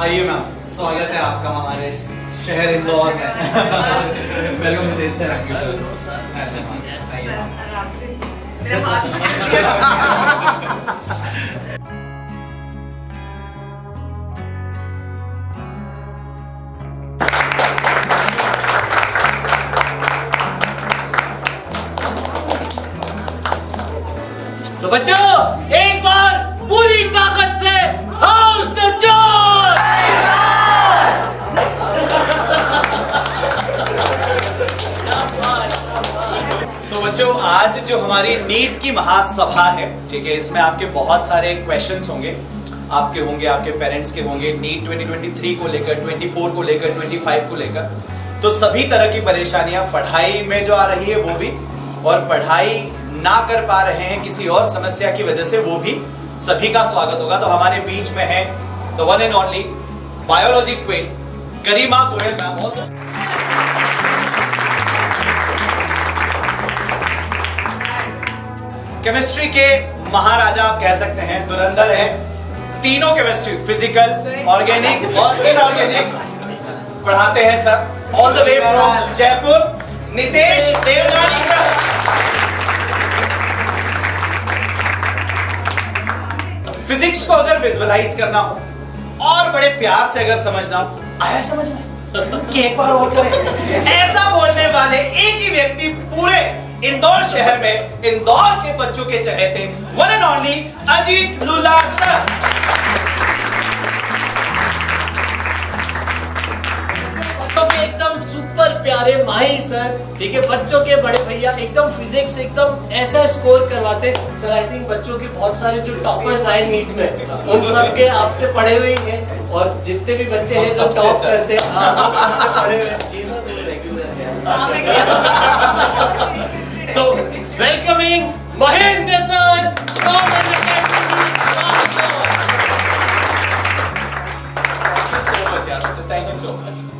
आइए मैम, स्वागत है आपका हमारे शहर इंदौर में। Welcome Nitesh sir. तो बच्चों एक बार पूरी ताकत से हाउस द जोर। तो बच्चों आज जो हमारी नीट की महासभा है, ठीक है, इसमें आपके बहुत सारे क्वेश्चंस होंगे, आपके होंगे, आपके पेरेंट्स के होंगे, नीट 2023 को लेकर, 24 को लेकर, 25 को लेकर। तो सभी तरह की परेशानियां पढ़ाई में जो आ रही है वो भी, और पढ़ाई ना कर पा रहे हैं किसी और समस्या की वजह से वो भी, सभी का स्वागत होगा। तो हमारे बीच में है the one and only biology queen Garima Koyal ma'am. Chemistry के महाराजा आप कह सकते हैं, धुरंधर है। तीनों केमिस्ट्री, फिजिकल, ऑर्गेनिक और इनऑर्गेनिक पढ़ाते हैं sir. All the way from Jaipur, Nitesh Devnani sir. Physics को अगर विजुअलाइज करना हो और बड़े प्यार से अगर समझना हो, आया समझ में कि एक बार और करें, ऐसा बोलने वाले एक ही व्यक्ति पूरे इंदौर शहर में इंदौर के बच्चों के चहेते one and only Ajit Lula sir. तो एकदम सुपर प्यारे माही सर, ठीक है, बच्चों के बड़े भैया, एकदम फिजिक्स एकदम ऐसा स्कोर करवाते सर। आई थिंक बच्चों के बहुत सारे जो टॉपर्स आए नीट में, उन सब के आपसे पढ़े हुए ही हैं, और जितने भी बच्चे हैं सब टॉप करते हैं, सबसे पढ़े हुए। तो welcoming Mahendra sir. Thank you so much.